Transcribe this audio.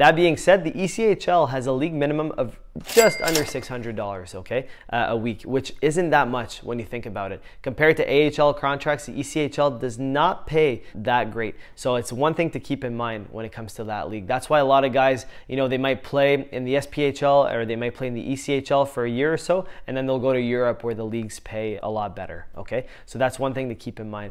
That being said, the ECHL has a league minimum of just under $600, okay, a week, which isn't that much when you think about it. Compared to AHL contracts, the ECHL does not pay that great. So it's one thing to keep in mind when it comes to that league. That's why a lot of guys, you know, they might play in the SPHL or they might play in the ECHL for a year or so, and then they'll go to Europe where the leagues pay a lot better, okay? So that's one thing to keep in mind.